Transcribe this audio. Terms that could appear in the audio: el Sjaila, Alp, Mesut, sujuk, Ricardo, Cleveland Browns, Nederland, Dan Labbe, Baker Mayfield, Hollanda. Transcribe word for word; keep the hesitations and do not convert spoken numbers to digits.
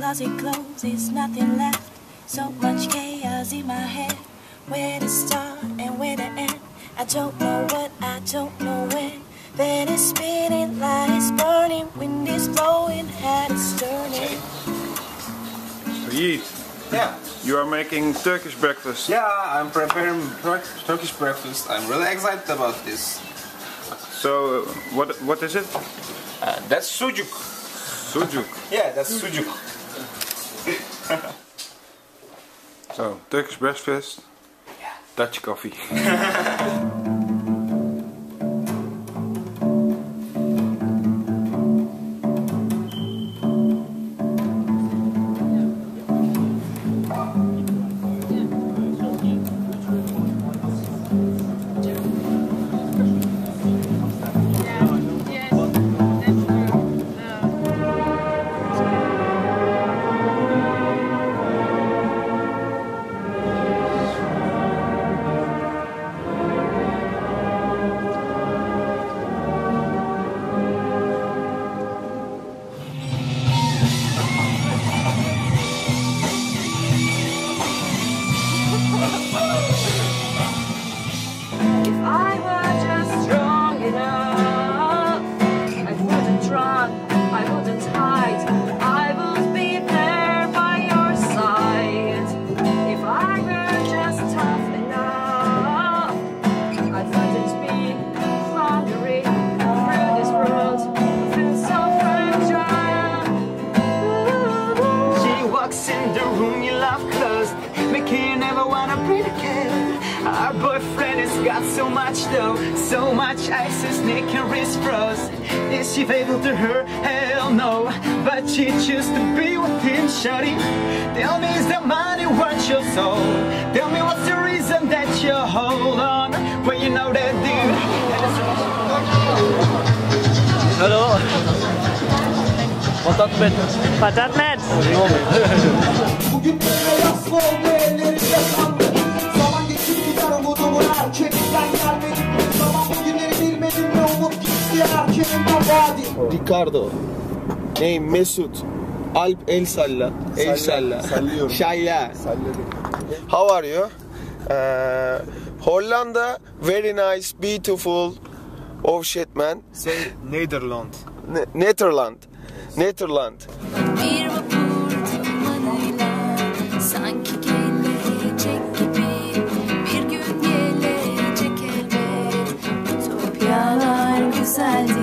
closet closes, nothing left. So much chaos in my head. Where to start and where to end? I don't know what, I don't know when. Bed is spinning, light is burning, wind is blowing, head is turning. So Yeet, yeah, you are making Turkish breakfast. Yeah, I'm preparing Turkish breakfast. I'm really excited about this. So, what what is it? Uh, that's sujuk. Sujuk. Yeah, that's sujuk. So, Turkish breakfast, yeah. Dutch coffee. Our boyfriend has got so much though, so much ice, his neck and wrist froze. Is she faithful to her? Hell no, but she chooses to be with him, shawty. Tell me, is the money worth your soul? Tell me, what's the reason that you hold on when you know that dude? Hallo. Patat met. Patat met. Ricardo, nee, Mesut, Alp, el Sjaila, el Sjaila, Sjaila. How are you? Uh, Hollanda, very nice, beautiful. Oh shit, man. Say Nederland. Ne Nederland, Nederland. Güzeldi.